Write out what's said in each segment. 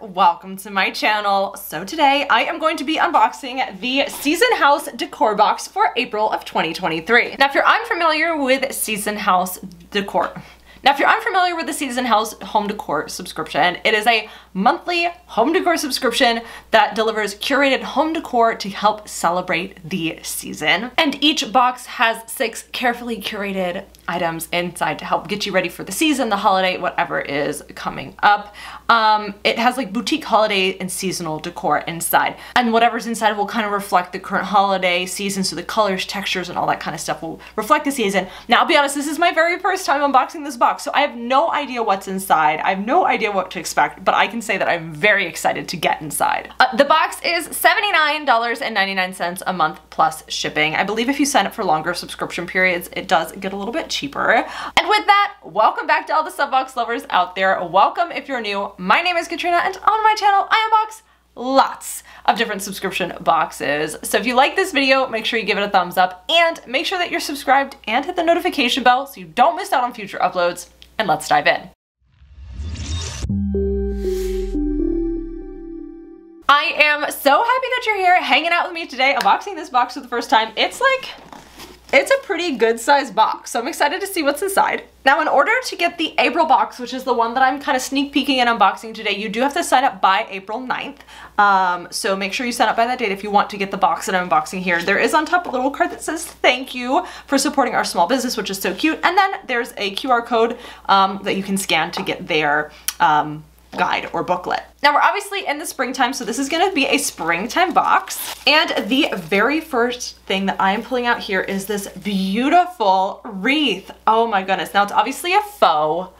Welcome to my channel. So today I am going to be unboxing the Season House decor box for April of 2023. Now if you're unfamiliar with Season House decor, the Season House home decor subscription, it is a monthly home decor subscription that delivers curated home decor to help celebrate the season. And each box has 6 carefully curated items inside to help get you ready for the season, the holiday, whatever is coming up. It has like boutique holiday and seasonal decor inside, and whatever's inside will kind of reflect the current holiday season, so the colors, textures, and all that kind of stuff will reflect the season. Now I'll be honest, this is my very first time unboxing this box, so I have no idea what's inside. I have no idea what to expect, but I can say that I'm very excited to get inside. The box is $79.99 a month plus shipping. I believe if you sign up for longer subscription periods, it does get a little bit cheaper. And with that, welcome back to all the Subbox lovers out there. Welcome if you're new. My name is Katrina, and on my channel, I unbox lots of different subscription boxes. So if you like this video, make sure you give it a thumbs up and make sure that you're subscribed and hit the notification bell so you don't miss out on future uploads. And let's dive in. I am so happy that you're here hanging out with me today, unboxing this box for the first time. It's a pretty good sized box, so I'm excited to see what's inside. Now in order to get the April box, which is the one that I'm kind of sneak peeking and unboxing today, you do have to sign up by April 9th. So make sure you sign up by that date if you want to get the box that I'm unboxing here. There is on top a little card that says thank you for supporting our small business, which is so cute. And then there's a QR code that you can scan to get their guide or booklet. Now we're obviously in the springtime, so this is gonna be a springtime box. And the very first thing that I am pulling out here is this beautiful wreath. Oh my goodness. Now it's obviously a faux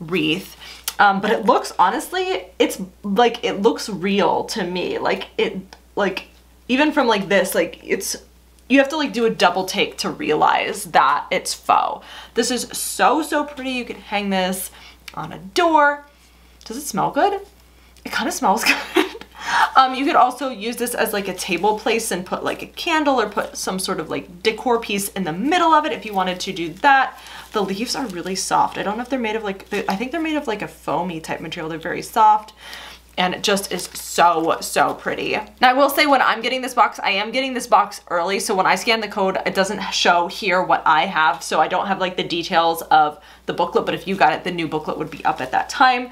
wreath, but it looks, honestly, it's like, it looks real to me. Like it, like even from like this, like it's, you have to like do a double take to realize that it's faux. This is so, so pretty. You could hang this on a door. Does it smell good? It kind of smells good. You could also use this as like a table place and put like a candle or put some sort of like decor piece in the middle of it if you wanted to do that. The leaves are really soft. I don't know if they're made of like, I think they're made of like a foamy type material. They're very soft. And it just is so, so pretty. Now I will say when I'm getting this box, I am getting this box early. So when I scan the code, it doesn't show here what I have. So I don't have like the details of the booklet, but if you got it, the new booklet would be up at that time.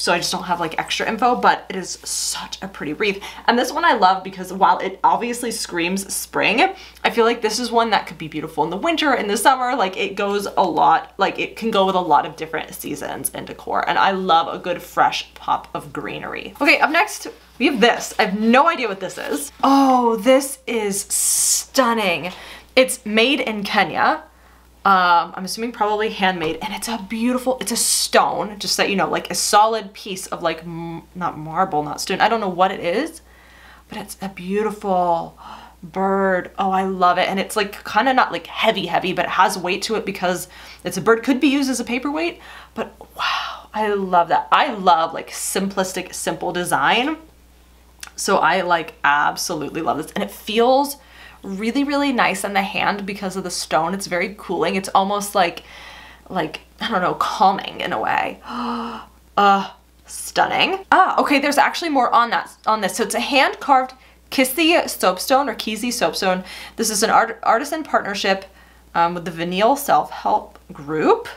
So I just don't have like extra info, but it is such a pretty wreath. And this one I love because while it obviously screams spring, I feel like this is one that could be beautiful in the winter, in the summer. Like it goes a lot, like it can go with a lot of different seasons and decor. And I love a good fresh pop of greenery. Okay, up next we have this. I have no idea what this is. Oh, this is stunning. It's made in Kenya. I'm assuming probably handmade, and it's a beautiful, it's a stone, just that you know, like a solid piece of like, not marble, not stone, I don't know what it is, but it's a beautiful bird. Oh, I love it. And it's like kind of not like heavy, but it has weight to it because it's a bird, could be used as a paperweight, but wow, I love that. I love like simplistic, simple design. So I like absolutely love this, and it feels really, really nice in the hand because of the stone. It's very cooling. It's almost like, I don't know, calming in a way. Stunning. Ah, okay, there's actually more on that, on this. So it's a hand-carved Kisii soapstone or Kisii soapstone. This is an artisan partnership with the Vaneel self-help group.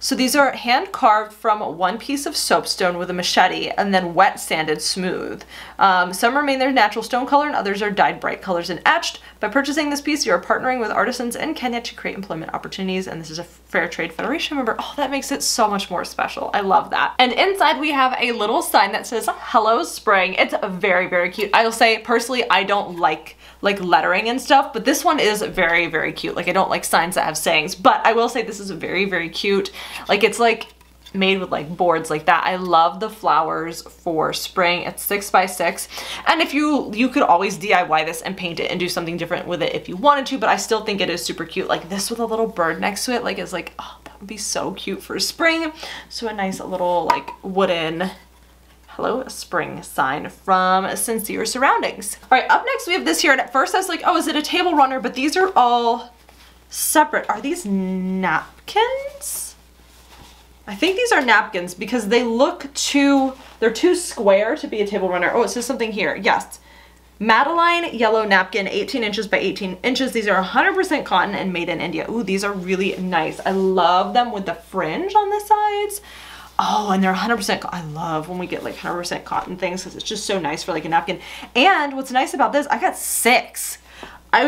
So these are hand-carved from one piece of soapstone with a machete and then wet sanded smooth. Some remain their natural stone color and others are dyed bright colors and etched. By purchasing this piece, you're partnering with artisans in Kenya to create employment opportunities, and this is a Fair Trade Federation member. Oh, that makes it so much more special. I love that. And inside we have a little sign that says, hello spring. It's very, very cute. I'll say personally, I don't like lettering and stuff, but this one is very, very cute. Like I don't like signs that have sayings, but I will say this is very, very cute. Like it's like made with like boards like that. I love the flowers for spring. It's 6 by 6. And if you could always DIY this and paint it and do something different with it if you wanted to, but I still think it is super cute. Like this with a little bird next to it, like it's like, oh, that would be so cute for spring. So a nice little like wooden hello spring sign from Sincere Surroundings. All right, up next we have this here. And at first I was like, oh, is it a table runner? But these are all separate. Are these napkins? I think these are napkins because they look too, they're too square to be a table runner. Oh, it says something here. Yes. Madeline yellow napkin, 18 inches by 18 inches. These are 100% cotton and made in India. Ooh, these are really nice. I love them with the fringe on the sides. Oh, and they're 100%, I love when we get like 100% cotton things because it's just so nice for like a napkin. And what's nice about this, I got 6. I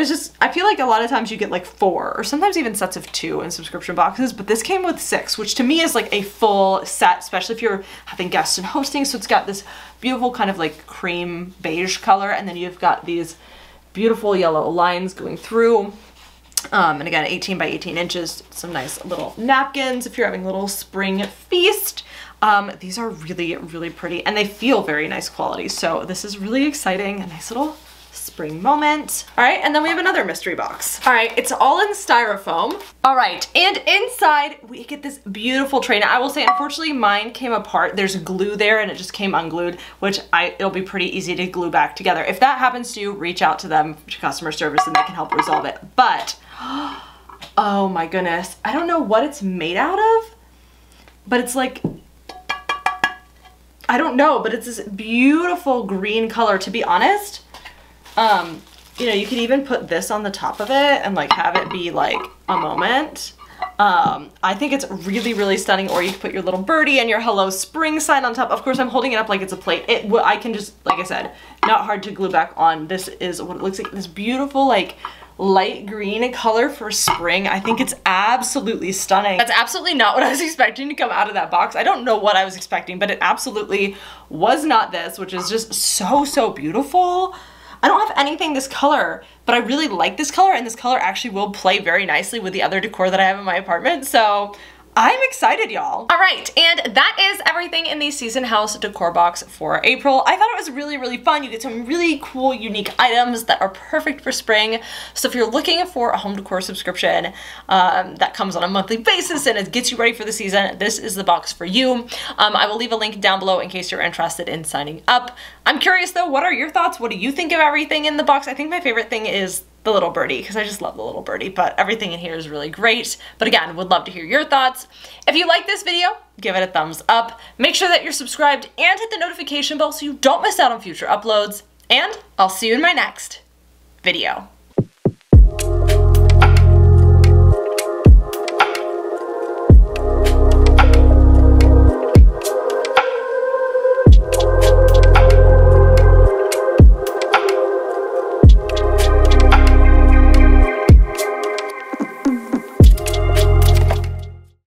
feel like a lot of times you get like 4 or sometimes even sets of 2 in subscription boxes, but this came with 6, which to me is like a full set, especially if you're having guests and hosting. So it's got this beautiful kind of like cream beige color, and then you've got these beautiful yellow lines going through. And again, 18 by 18 inches, some nice little napkins if you're having a little spring feast. These are really, really pretty and they feel very nice quality. So this is really exciting, a nice little spring moment. All right, and then we have another mystery box. All right, it's all in styrofoam. All right, and inside we get this beautiful tray. Now I will say, unfortunately, mine came apart. There's glue there and it just came unglued, which it'll be pretty easy to glue back together. If that happens to you, reach out to them, to customer service, and they can help resolve it. But, oh my goodness, I don't know what it's made out of, but it's like, I don't know, but it's this beautiful green color, to be honest. You know, you could even put this on the top of it and like have it be like a moment. I think it's really, really stunning. Or you could put your little birdie and your hello spring sign on top. Of course, I'm holding it up like it's a plate. I can just, like I said, not hard to glue back on. This is what it looks like, this beautiful, like light green color for spring. I think it's absolutely stunning. That's absolutely not what I was expecting to come out of that box. I don't know what I was expecting, but it absolutely was not this, which is just so, so beautiful. I don't have anything this color, but I really like this color, and this color actually will play very nicely with the other decor that I have in my apartment, so I'm excited, y'all. All right, and that is everything in the Season House decor box for April. I thought it was really, really fun. You get some really cool, unique items that are perfect for spring. So if you're looking for a home decor subscription that comes on a monthly basis and it gets you ready for the season, this is the box for you. I will leave a link down below in case you're interested in signing up. I'm curious though, what are your thoughts? What do you think of everything in the box? I think my favorite thing is the little birdie, because I just love the little birdie, but everything in here is really great. But again, would love to hear your thoughts. If you like this video, give it a thumbs up. Make sure that you're subscribed and hit the notification bell so you don't miss out on future uploads. And I'll see you in my next video.